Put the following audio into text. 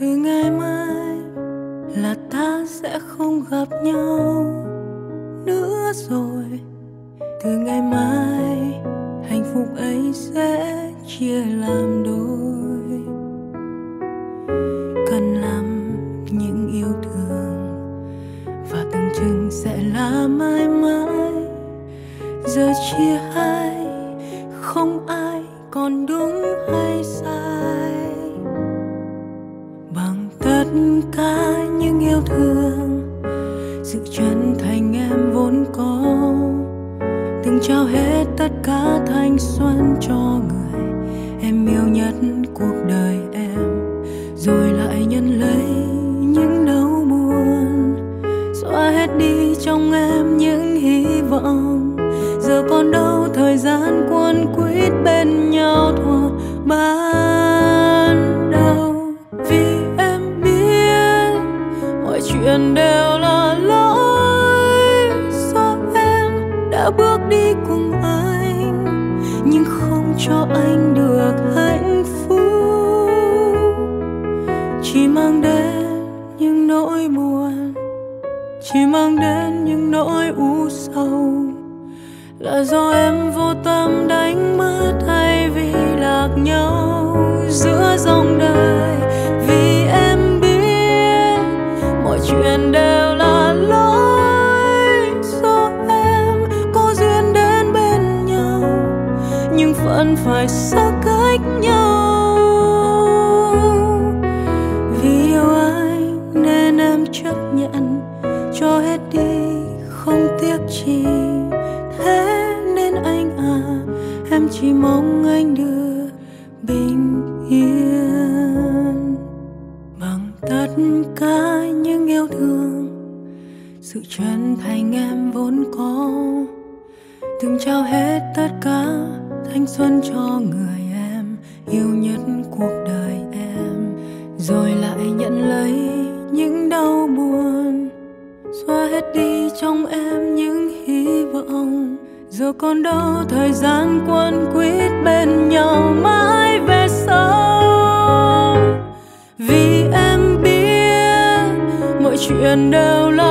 thì ngày mai là ta sẽ không gặp nhau nữa rồi. Từ ngày mai hạnh phúc ấy sẽ chia làm đôi. Cần lắm những yêu thương và tưởng chừng sẽ là mãi mãi. Giờ chia hai không ai còn đúng hay sai. Bằng tất cả những yêu thương, sự chân thành em vốn có, từng trao hết tất cả thanh xuân cho người em yêu nhất cuộc đời em, rồi lại nhận lấy những đau buồn, xóa hết đi trong em những hy vọng. Giờ còn đâu thời gian quấn quýt bên nhau thuở ban đầu, vì em biết mọi chuyện đều là lỗi do em đã bước đi cùng anh nhưng không cho anh được hạnh phúc, chỉ mang đến những nỗi buồn, chỉ mang đến những nỗi u sầu. Là do em vô tâm đánh mất thay vì lạc nhau giữa dòng đời. Vì em biết mọi chuyện đều là lỗi do em có duyên đến bên nhau nhưng vẫn phải xa cách nhau. Vì yêu anh nên em chấp nhận cho hết đi không tiếc chi. Thế nên anh à, em chỉ mong anh được bình yên. Bằng tất cả những yêu thương, sự chân thành em vốn có, từng trao hết tất cả thanh xuân cho người em yêu nhất cuộc đời em, rồi lại nhận lấy những đau buồn, xóa hết đi trong em những hy vọng. Giờ còn đâu thời gian quấn quýt bên nhau mãi về sau. Vì em biết mọi chuyện đều là